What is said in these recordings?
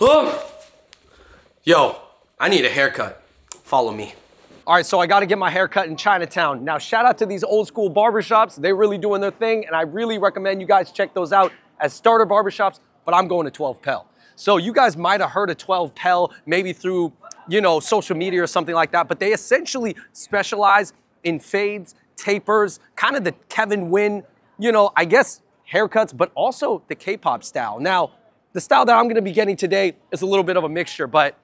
Oh. Yo, I need a haircut. Follow me. All right, so I gotta get my haircut in Chinatown. Now, shout out to these old school barbershops. They're really doing their thing, and I really recommend you guys check those out as starter barbershops, but I'm going to 12 Pell. So you guys might've heard of 12 Pell, maybe through, you know, social media or something like that, but they essentially specialize in fades, tapers, kind of the Kevin Wynn, you know, I guess haircuts, but also the K-pop style. Now, the style that I'm gonna be getting today is a little bit of a mixture, but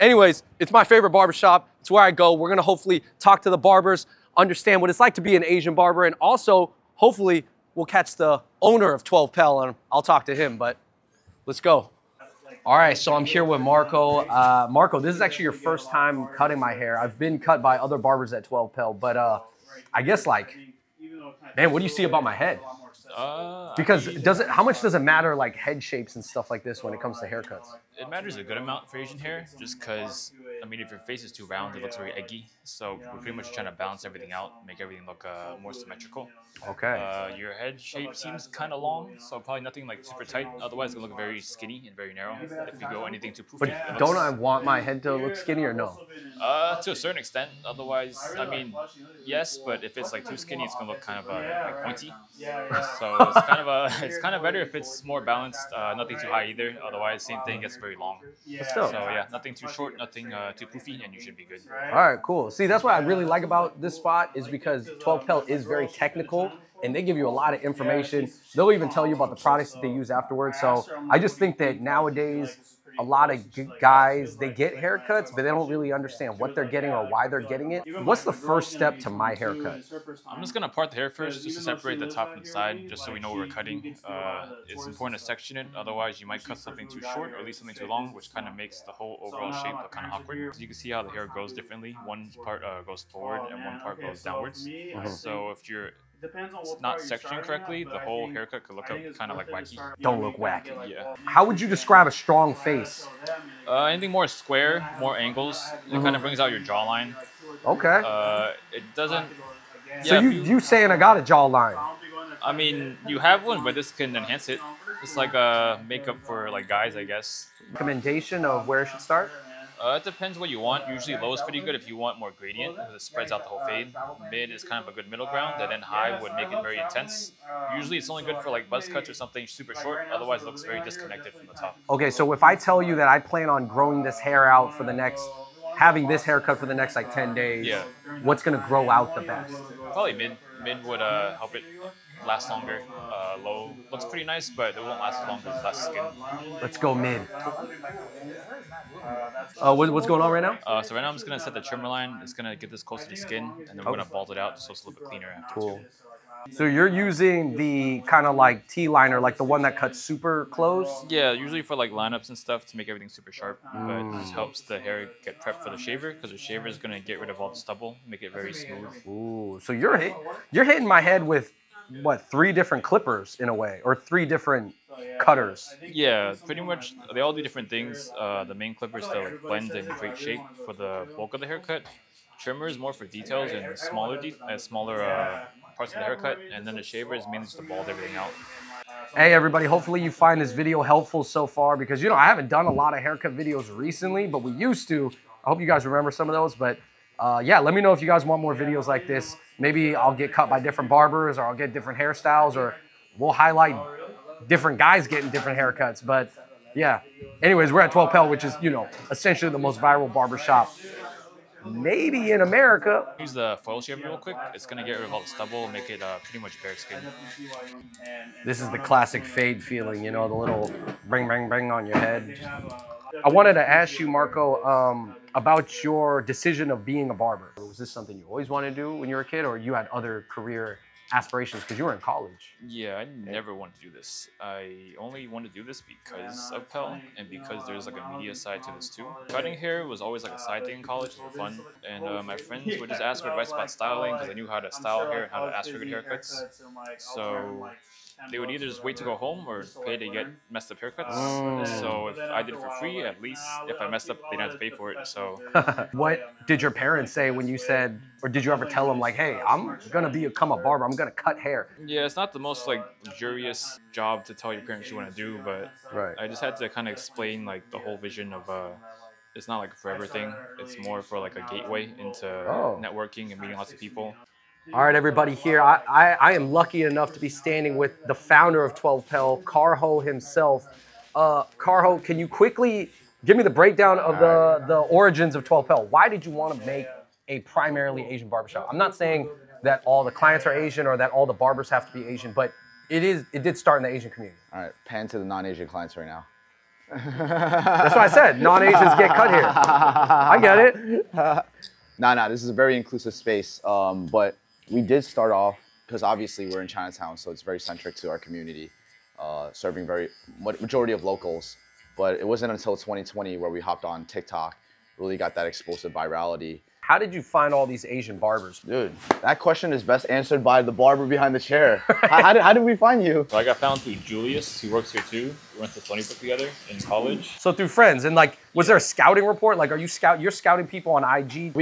anyways, it's my favorite barbershop. It's where I go. We're gonna hopefully talk to the barbers, understand what it's like to be an Asian barber, and also, hopefully, we'll catch the owner of 12 Pell, and I'll talk to him, but let's go. All right, so I'm here with Marco. Marco, this is actually your first time cutting my hair. I've been cut by other barbers at 12 Pell, but I guess, like, man, what do you see about my head? Because how much does it matter, like, head shapes and stuff like this when it comes to haircuts? It matters a good amount for Asian hair, just because, I mean, if your face is too round, it looks very eggy. So we're pretty much trying to balance everything out, make everything look more symmetrical. Okay. Your head shape seems kind of long, so probably nothing like super tight. Otherwise, it's gonna look very skinny and very narrow. If you go anything too poofy. But don't I want my head to look skinny or no? To a certain extent. Otherwise, I mean, yes, but if it's like too skinny, it's gonna look kind of like pointy. So it's kind of better if it's more balanced. Nothing too high either. Otherwise, same thing gets very long. So yeah, nothing too short, nothing too poofy, and you should be good. All right, cool. See, that's what I really like about this spot is because 12 Pell is very technical, and they give you a lot of information. They'll even tell you about the products that they use afterwards. So I just think that nowadays, a lot of guys, they get haircuts, but they don't really understand what they're getting or why they're getting it. What's the first step to my haircut? I'm just gonna part the hair first, just to separate the top from the side, just so we know what we're cutting. It's important to section it, otherwise you might cut something too short or leave something too long, which kind of makes the whole overall shape look kind of awkward. So you can see how the hair grows differently. One part goes forward and one part goes downwards. So if you're not sectioned correctly, the whole haircut could look kind of like wacky. Don't look wacky. Yeah. How would you describe a strong face? Anything more square, more angles. It kind of brings out your jawline. Okay. It doesn't... So yeah, you saying I got a jawline? I mean, you have one, but this can enhance it. It's like a makeup for like guys, I guess. Recommendation of where I should start? It depends what you want. Usually low is pretty good if you want more gradient, because it spreads out the whole fade. Mid is kind of a good middle ground, and then high would make it very intense. Usually it's only good for like buzz cuts or something super short, otherwise it looks very disconnected from the top. Okay, so if I tell you that I plan on growing this hair out for the next, having this haircut for the next like 10 days, yeah, what's gonna grow out the best? Probably mid. Mid would help it last longer. Low looks pretty nice, but it won't last as long because it's less skin. Let's go mid. What's going on right now? So right now I'm just gonna set the trimmer line. It's gonna get this close to the skin, and then we're gonna bald it out so it's a little bit cleaner after. Cool. So you're using the kind of like T-liner, like the one that cuts super close? Yeah, usually for like lineups and stuff to make everything super sharp. But it just helps the hair get prepped for the shaver, because the shaver is going to get rid of all the stubble, make it very smooth. Ooh, so you're hitting my head with, what, 3 different clippers in a way? Or 3 different cutters? Yeah, pretty much. They all do different things. The main clipper is to like blend and create shape for the bulk of the haircut. Trimmer is more for details and smaller parts of the haircut, and then the shaver is mainly just to bald everything out. Hey everybody, hopefully you find this video helpful so far, because you know I haven't done a lot of haircut videos recently, but we used to. I hope you guys remember some of those, but yeah, let me know if you guys want more videos like this. Maybe I'll get cut by different barbers, or I'll get different hairstyles, or we'll highlight different guys getting different haircuts. But yeah, anyways, we're at 12 Pell, which is, you know, essentially the most viral barbershop maybe in America. Use the foil shaver real quick. It's gonna get rid of all the stubble, make it pretty much bare skin. This is the classic fade feeling, you know, the little bang, bang, bang on your head. I wanted to ask you, Marco, about your decision of being a barber. Was this something you always wanted to do when you were a kid, or you had other career aspirations because you were in college? Yeah, I never wanted to do this. I only wanted to do this because of Pell, and because there's like a media side to this too. Cutting hair was always like a side thing in college for fun, and my friends would just ask for advice about styling, because I knew how to style hair and how to ask for good haircuts. So they would either just wait to go home or pay to get messed up haircuts. Oh. So if I did it for free, at least if I messed up, they didn't have to pay for it. So what did your parents say when you said, or did you ever tell them like, hey, I'm gonna become a barber, I'm gonna cut hair? Yeah, it's not the most like luxurious job to tell your parents you want to do, but right. I just had to kind of explain like the whole vision of it's not like a forever thing. It's more for like a gateway into networking and meeting lots of people. All right, everybody here. I am lucky enough to be standing with the founder of 12 Pell, Carho himself. Carho, can you quickly give me the breakdown of the origins of 12 Pell? Why did you want to make a primarily Asian barbershop? I'm not saying that all the clients are Asian or that all the barbers have to be Asian, but it did start in the Asian community. All right, pan to the non-Asian clients right now. That's what I said. Non-Asians get cut here. I get it. Nah, this is a very inclusive space, but we did start off, because obviously we're in Chinatown, so it's very centric to our community, serving very majority of locals. But it wasn't until 2020 where we hopped on TikTok, really got that explosive virality. How did you find all these Asian barbers? Dude, that question is best answered by the barber behind the chair. How did we find you? So I got found through Julius, who works here too. We went to Stony Brook together in college. So through friends, and like, was there a scouting report? Like, you're scouting people on IG?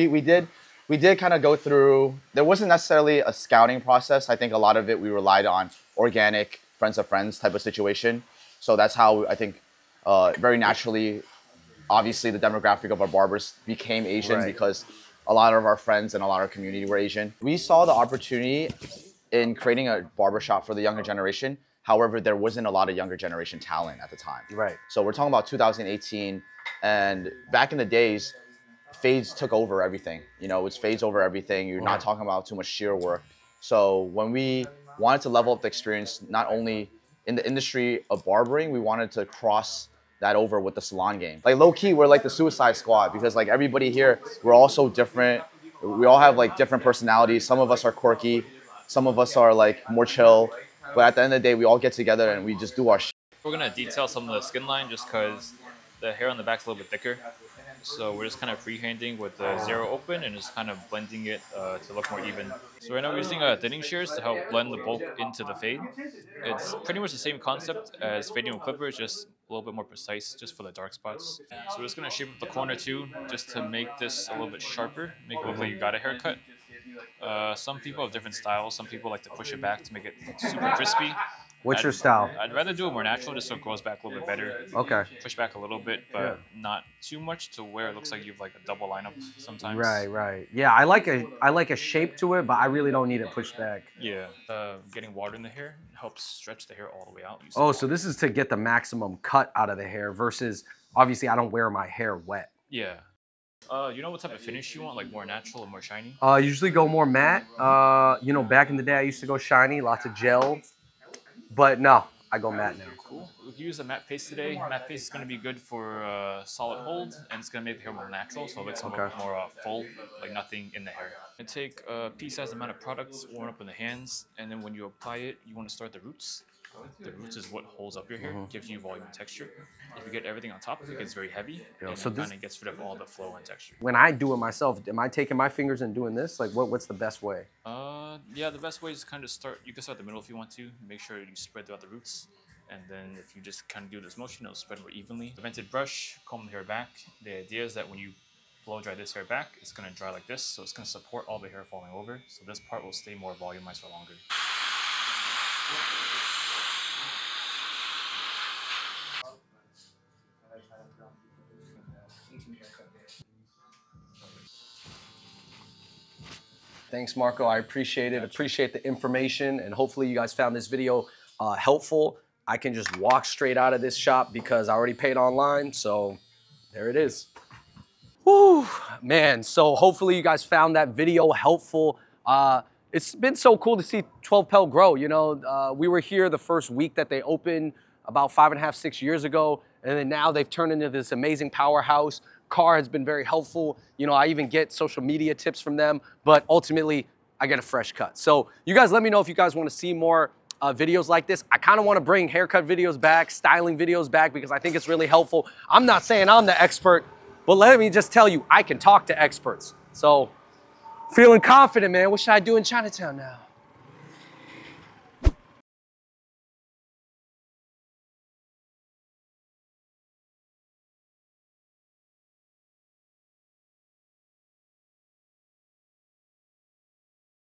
We did kind of go through, there wasn't necessarily a scouting process. I think a lot of it, we relied on organic friends of friends type of situation. So that's how I think very naturally, obviously the demographic of our barbers became Asian, right, because a lot of our friends and a lot of our community were Asian. We saw the opportunity in creating a barbershop for the younger generation. However, there wasn't a lot of younger generation talent at the time. Right. So we're talking about 2018, and back in the days, fades took over everything. You know, it's fades over everything. You're not talking about too much sheer work. So when we wanted to level up the experience, not only in the industry of barbering, we wanted to cross that over with the salon game. Like low key, we're like the Suicide Squad, because like everybody here, we're all so different. We all have like different personalities. Some of us are quirky. Some of us are like more chill. But at the end of the day, we all get together and we just do our shit. We're gonna detail some of the skin line just cause the hair on the back's a little bit thicker. So we're just kind of freehanding with the zero open and just kind of blending it to look more even. So right now we're using thinning shears to help blend the bulk into the fade. It's pretty much the same concept as fading with clippers, just a little bit more precise just for the dark spots. So we're just going to shape up the corner too, just to make this a little bit sharper, make it look like you got a haircut. Some people have different styles. Some people like to push it back to make it super crispy. What's your style? I'd rather do it more natural just so it grows back a little bit better. Okay. Push back a little bit, but not too much to where it looks like you have like a double lineup sometimes. Right, right. Yeah, I like a shape to it, but I really don't need it pushed back. Yeah. Getting water in the hair helps stretch the hair all the way out. Oh, so this is to get the maximum cut out of the hair versus, obviously I don't wear my hair wet. Yeah. You know what type of finish you want, like more natural or more shiny? Usually go more matte. You know, back in the day I used to go shiny, lots of gel. But no, I go matte now. Cool. We can use a matte paste today. Matte paste is going to be good for solid hold, and it's going to make the hair more natural, so it looks a little more full, like nothing in the hair. And take a pea-sized amount of products, warm up in the hands, and then when you apply it, you want to start the roots. The roots is what holds up your hair, gives you volume and texture. If you get everything on top, it gets very heavy, and so it kind of gets rid of all the flow and texture. When I do it myself, am I taking my fingers and doing this? Like, what's the best way? Yeah, the best way is kind of start, you can start the middle if you want to, make sure you spread throughout the roots, and then if you just kind of do this motion, it'll spread more evenly. The vented brush, comb the hair back. The idea is that when you blow dry this hair back, it's going to dry like this, so it's going to support all the hair falling over, so this part will stay more volumized for longer. Thanks, Marco. I appreciate it. Appreciate the information, and hopefully you guys found this video helpful. I can just walk straight out of this shop because I already paid online, so there it is. Whew, man. So hopefully you guys found that video helpful. It's been so cool to see 12 Pell grow. You know, we were here the first week that they opened about 5.5–6 years ago, and then now they've turned into this amazing powerhouse. Carho has been very helpful. You know, I even get social media tips from them, but ultimately I get a fresh cut. So you guys let me know if you guys want to see more videos like this. I kind of want to bring haircut videos back, styling videos back, because I think it's really helpful. I'm not saying I'm the expert, but let me just tell you, I can talk to experts. So feeling confident, man. What should I do in Chinatown now?